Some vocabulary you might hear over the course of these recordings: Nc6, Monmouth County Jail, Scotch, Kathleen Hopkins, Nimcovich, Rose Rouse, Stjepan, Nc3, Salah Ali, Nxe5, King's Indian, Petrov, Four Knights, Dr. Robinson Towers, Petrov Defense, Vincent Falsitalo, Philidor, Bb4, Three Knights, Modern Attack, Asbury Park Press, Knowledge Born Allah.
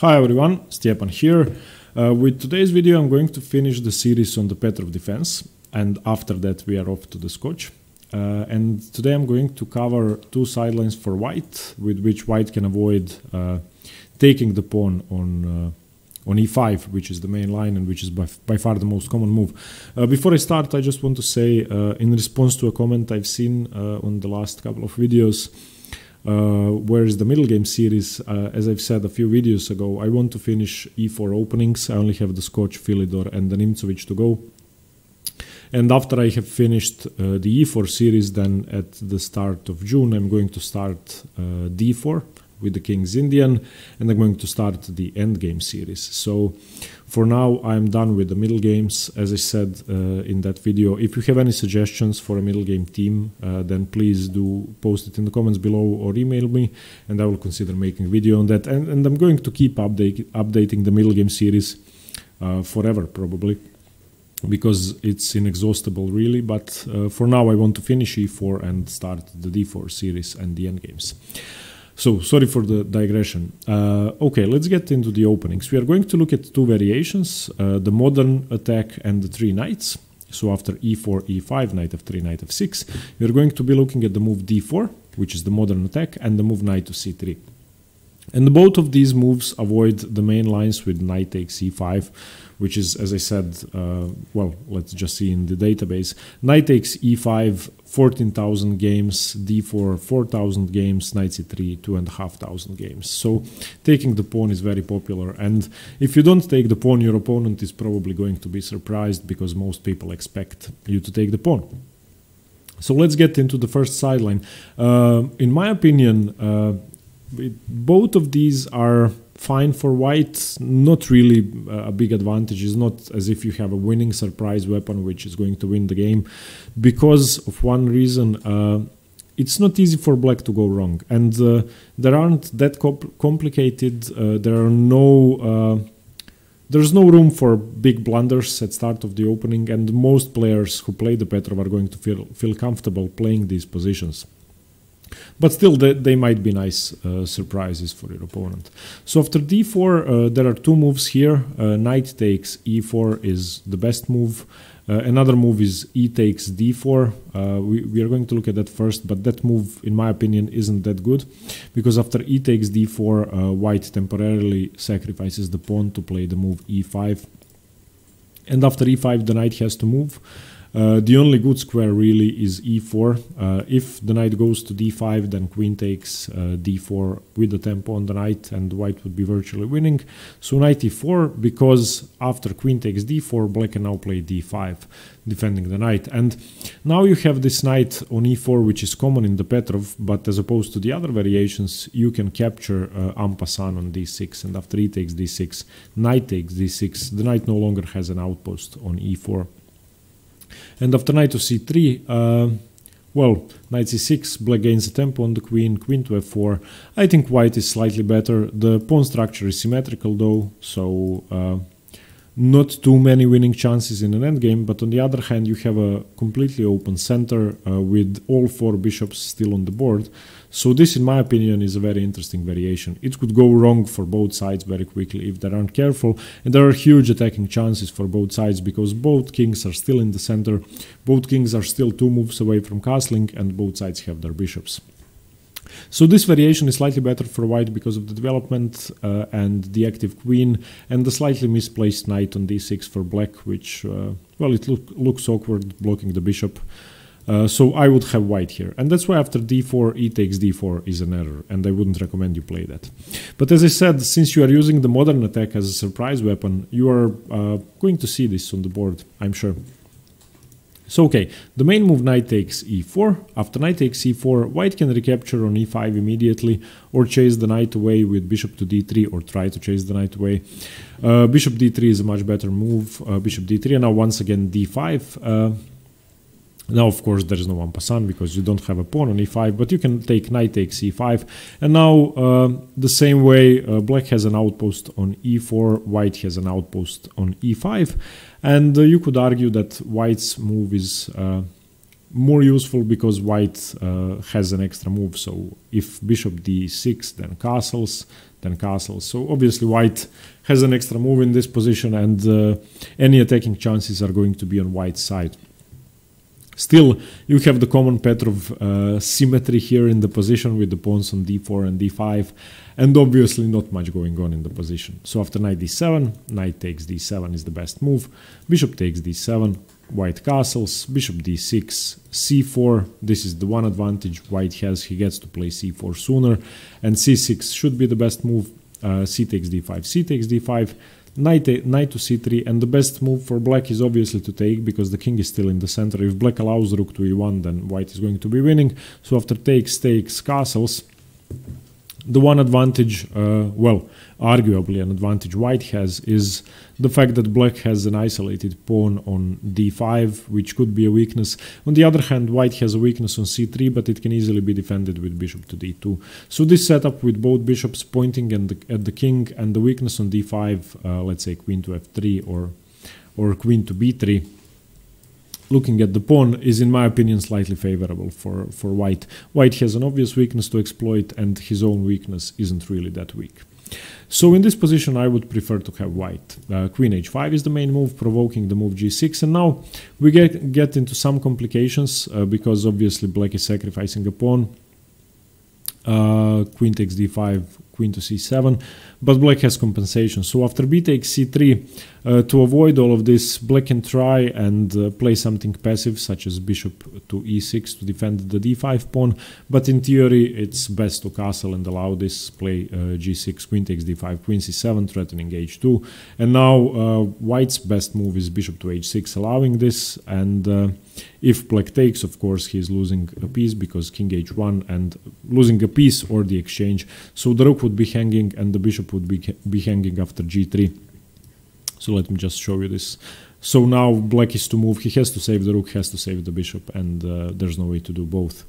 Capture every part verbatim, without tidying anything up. Hi everyone, Stjepan here. Uh, with today's video I'm going to finish the series on the Petrov Defense, and after that we are off to the Scotch. Uh, and today I'm going to cover two sidelines for white, with which white can avoid uh, taking the pawn on uh, on e five, which is the main line and which is by, by far the most common move. Uh, before I start, I just want to say, uh, in response to a comment I've seen uh, on the last couple of videos, Uh, whereas the middle game series, uh, as I've said a few videos ago, I want to finish e four openings. I only have the Scotch, Philidor and the Nimcovich to go. And after I have finished uh, the e four series, then at the start of June I'm going to start uh, d four with the King's Indian, and I'm going to start the endgame series. So for now I'm done with the middle games. As I said uh, in that video, if you have any suggestions for a middle game team, uh, then please do post it in the comments below or email me, and I will consider making a video on that. And, and I'm going to keep update, updating the middle game series uh, forever probably, because it's inexhaustible really, but uh, for now I want to finish e four and start the d four series and the endgames. So, sorry for the digression. Uh, okay, let's get into the openings. We are going to look at two variations, uh, the modern attack and the three knights. So after e four, e five, knight f three, knight f six, we are going to be looking at the move d four, which is the modern attack, and the move knight to c three. And both of these moves avoid the main lines with knight takes e five, which is, as I said, uh, well, let's just see in the database. Knight takes e five, fourteen thousand games, d four, four thousand games, knight c three, two thousand five hundred games. So taking the pawn is very popular, and if you don't take the pawn, your opponent is probably going to be surprised, because most people expect you to take the pawn. So let's get into the first sideline. Uh, in my opinion, uh, It, both of these are fine for white. Not really a big advantage. It's not as if you have a winning surprise weapon which is going to win the game, because of one reason. Uh, it's not easy for black to go wrong, and uh, there aren't that comp complicated. Uh, there are no. Uh, There's no room for big blunders at start of the opening, and most players who play the Petrov are going to feel feel comfortable playing these positions. But still, they, they might be nice uh, surprises for your opponent. So after d four, uh, there are two moves here. Uh, knight takes e four is the best move. Uh, another move is e takes d four. Uh, we, we are going to look at that first, but that move, in my opinion, isn't that good, because after e takes d four, uh, white temporarily sacrifices the pawn to play the move e five. And after e five, the knight has to move. Uh, the only good square really is e four. Uh, if the knight goes to d five, then queen takes uh, d four with the tempo on the knight, and white would be virtually winning. So knight e four, because after queen takes d four, black can now play d five, defending the knight. And now you have this knight on e four, which is common in the Petrov, but as opposed to the other variations, you can capture uh, en passant on d six, and after e takes d six, knight takes d six, the knight no longer has an outpost on e four. And after knight to c three, uh, well, knight c six, black gains a tempo on the queen, queen to f four. I think white is slightly better. The pawn structure is symmetrical though, so uh, not too many winning chances in an endgame. But on the other hand, you have a completely open center uh, with all four bishops still on the board. So this, in my opinion, is a very interesting variation. It could go wrong for both sides very quickly if they aren't careful, and there are huge attacking chances for both sides, because both kings are still in the center, both kings are still two moves away from castling, and both sides have their bishops. So this variation is slightly better for white because of the development uh, and the active queen, and the slightly misplaced knight on d six for black, which, uh, well, it look, looks awkward blocking the bishop. Uh, so I would have white here, and that's why after d four, e takes d four is an error, and I wouldn't recommend you play that. But as I said, since you are using the modern attack as a surprise weapon, you are uh, going to see this on the board, I'm sure. So okay, the main move knight takes e four. After knight takes e four, white can recapture on e five immediately, or chase the knight away with bishop to d three, or try to chase the knight away. Uh, bishop d three is a much better move, uh, bishop d three, and now once again d five. Uh, Now, of course, there is no en passant because you don't have a pawn on e five, but you can take knight takes e five. And now, uh, the same way, uh, black has an outpost on e four, white has an outpost on e five. And uh, you could argue that white's move is uh, more useful because white uh, has an extra move. So if bishop d six, then castles, then castles. So obviously white has an extra move in this position, and uh, any attacking chances are going to be on white's side. Still, you have the common Petrov uh, symmetry here in the position with the pawns on d four and d five, and obviously not much going on in the position. So after knight d seven, knight takes d seven is the best move, bishop takes d seven, white castles, bishop d six, c four, this is the one advantage white has, he gets to play c four sooner, and c six should be the best move, uh, c takes d five, c takes d five, Knight, knight to c three, and the best move for black is obviously to take, because the king is still in the center. If black allows rook to e one, then white is going to be winning. So after takes, takes, castles, the one advantage, uh, well, arguably an advantage white has, is the fact that black has an isolated pawn on d five, which could be a weakness. On the other hand, white has a weakness on c three, but it can easily be defended with bishop to d two. So this setup with both bishops pointing at the, at the king, and the weakness on d five, uh, let's say queen to f three or, or queen to b three, looking at the pawn, is in my opinion slightly favorable for, for white. White has an obvious weakness to exploit, and his own weakness isn't really that weak. So in this position I would prefer to have white. Uh, queen h five is the main move, provoking the move g six, and now we get, get into some complications, uh, because obviously black is sacrificing a pawn. Uh, queen takes d five, queen to c seven, but black has compensation. So after b takes c three, uh, to avoid all of this, black can try and uh, play something passive, such as bishop to e six to defend the d five pawn, but in theory it's best to castle and allow this, play uh, g six, queen takes d five, queen c seven, threatening h two, and now uh, white's best move is bishop to h six, allowing this, and uh, if black takes, of course, he is losing a piece, because king h one, and losing a piece or the exchange. So the rook would be hanging and the bishop would be, be hanging after g three. So let me just show you this. So now black is to move, he has to save the rook, has to save the bishop, and uh, there's no way to do both.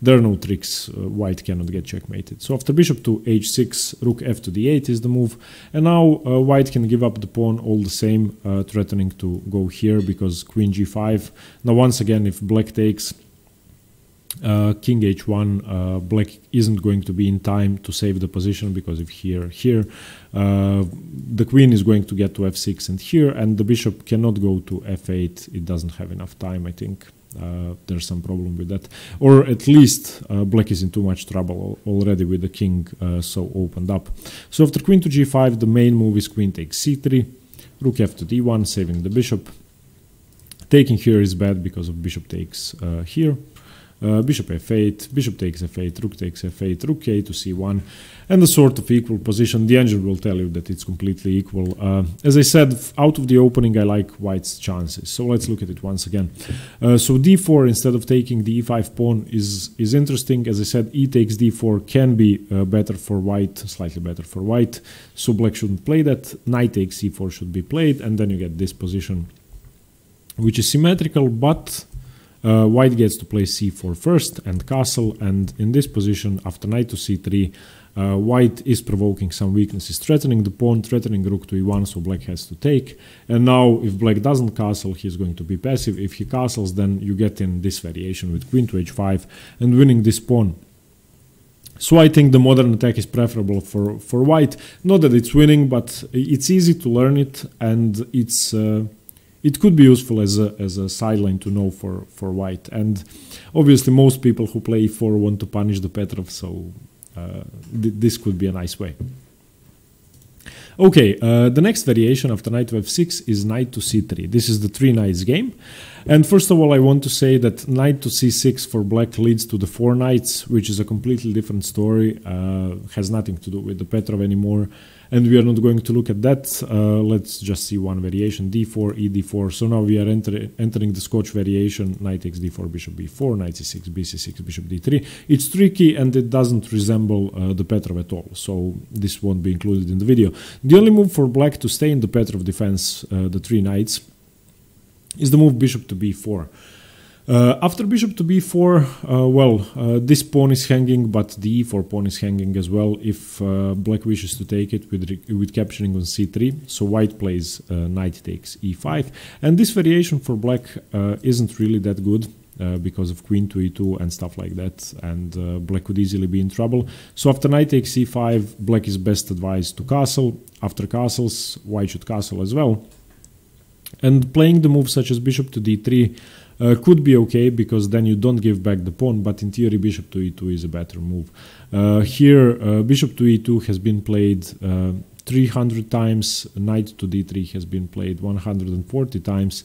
There are no tricks, uh, white cannot get checkmated. So after bishop to h six, rook f to d eight is the move, and now uh, white can give up the pawn all the same, uh, threatening to go here, because queen g five. Now once again, if black takes, Uh, king h one, uh, black isn't going to be in time to save the position, because if here, here, uh, the queen is going to get to f six and here, and the bishop cannot go to f eight, it doesn't have enough time, I think. Uh, there's some problem with that, or at least uh, black is in too much trouble already with the king uh, so opened up. So after queen to g five, the main move is queen takes c three, rook f to d one, saving the bishop. Taking here is bad because of bishop takes uh, here. Uh, bishop f eight, bishop takes f eight, rook takes f eight, rook a to c one, and a sort of equal position. The engine will tell you that it's completely equal. Uh, as I said, out of the opening I like white's chances, so let's look at it once again. Uh, so d four, instead of taking the e five pawn, is, is interesting. As I said, e takes d four can be uh, better for white, slightly better for white, so black shouldn't play that. Knight takes c four should be played, and then you get this position, which is symmetrical, but Uh, white gets to play c four first and castle, and in this position after knight to c three, uh, white is provoking some weaknesses, threatening the pawn, threatening rook to e one, so black has to take. And now if black doesn't castle, he's going to be passive. If he castles, then you get in this variation with queen to h five and winning this pawn. So I think the modern attack is preferable for, for white. Not that it's winning, but it's easy to learn it, and it's... Uh, It could be useful as a, as a sideline to know for, for white. And obviously most people who play e four want to punish the Petrov, so uh, th this could be a nice way. Okay, uh, the next variation after knight to f six is knight to c three. This is the three knights game. And first of all, I want to say that knight to c six for black leads to the four knights, which is a completely different story, uh, has nothing to do with the Petrov anymore. And we are not going to look at that. Uh, let's just see one variation, d four, e d four. So now we are enter entering the Scotch variation, knight takes d four, bishop b four, knight c six, b c six, bishop d three. It's tricky and it doesn't resemble uh, the Petrov at all, so this won't be included in the video. The only move for black to stay in the Petrov defense, uh, the three knights, is the move bishop to b four. Uh, after bishop to b four, uh, well, uh, this pawn is hanging, but the e four pawn is hanging as well if uh, black wishes to take it with, with capturing on c three, so white plays uh, knight takes e five, and this variation for black uh, isn't really that good. uh, because of queen to e two and stuff like that, and uh, black could easily be in trouble. So after knight takes e five, black is best advised to castle. After castles, white should castle as well. And playing the move such as bishop to d three uh, could be okay, because then you don't give back the pawn, but in theory bishop to e two is a better move. Uh, here uh, bishop to e two has been played uh, three hundred times, knight to d three has been played one hundred forty times,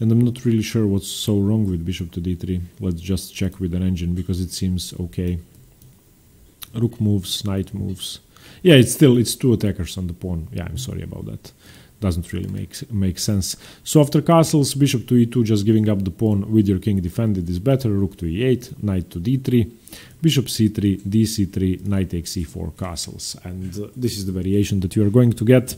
and I'm not really sure what's so wrong with bishop to d three. Let's just check with an engine, because it seems okay. Rook moves, knight moves. Yeah, it's still, it's two attackers on the pawn. Yeah, I'm sorry about that. Doesn't really make, make sense. So after castles, bishop to e two, just giving up the pawn with your king defended is better. Rook to e eight, knight to d three, bishop c three, d c three, knight takes e four, castles. And uh, this is the variation that you are going to get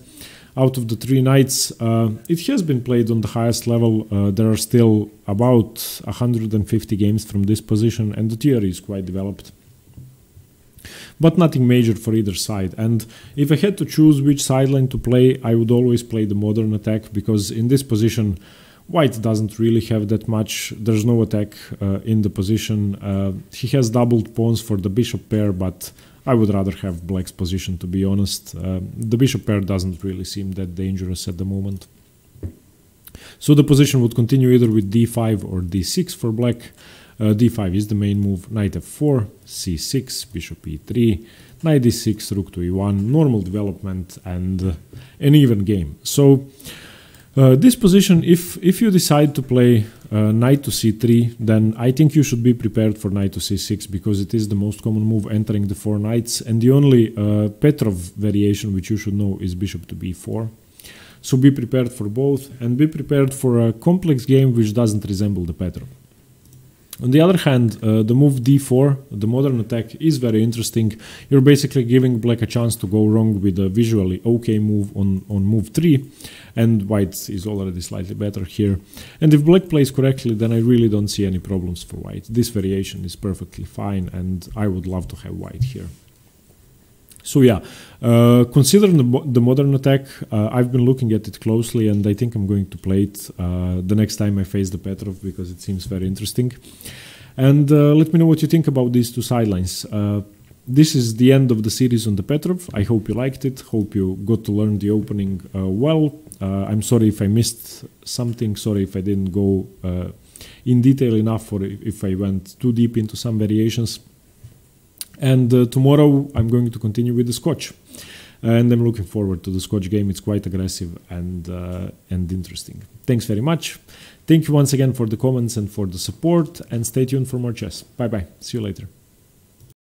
out of the three knights. Uh, it has been played on the highest level. Uh, there are still about one hundred fifty games from this position, and the theory is quite developed. But nothing major for either side. And if I had to choose which sideline to play, I would always play the modern attack, because in this position white doesn't really have that much. There's no attack uh, in the position. Uh, he has doubled pawns for the bishop pair, but I would rather have black's position, to be honest. Uh, the bishop pair doesn't really seem that dangerous at the moment. So the position would continue either with d five or d six for black. Uh, d five is the main move, knight f four, c six, bishop e three, knight d six, rook to e one, normal development, and uh, an even game. So uh, this position, if, if you decide to play uh, knight to c three, then I think you should be prepared for knight to c six, because it is the most common move entering the four knights, and the only uh, Petrov variation which you should know is bishop to b four. So be prepared for both, and be prepared for a complex game which doesn't resemble the Petrov. On the other hand, uh, the move d four, the modern attack, is very interesting. You're basically giving black a chance to go wrong with a visually okay move on, on move three, and white is already slightly better here. And if black plays correctly, then I really don't see any problems for white. This variation is perfectly fine, and I would love to have white here. So yeah, uh, considering the, mo the modern attack, uh, I've been looking at it closely, and I think I'm going to play it uh, the next time I face the Petrov, because it seems very interesting. And uh, let me know what you think about these two sidelines. Uh, this is the end of the series on the Petrov. I hope you liked it, hope you got to learn the opening uh, well. Uh, I'm sorry if I missed something, sorry if I didn't go uh, in detail enough, or if I went too deep into some variations. And uh, tomorrow I'm going to continue with the Scotch, and I'm looking forward to the Scotch game. It's quite aggressive and uh, and interesting. Thanks very much. Thank you once again for the comments and for the support, and stay tuned for more chess. Bye bye. See you later.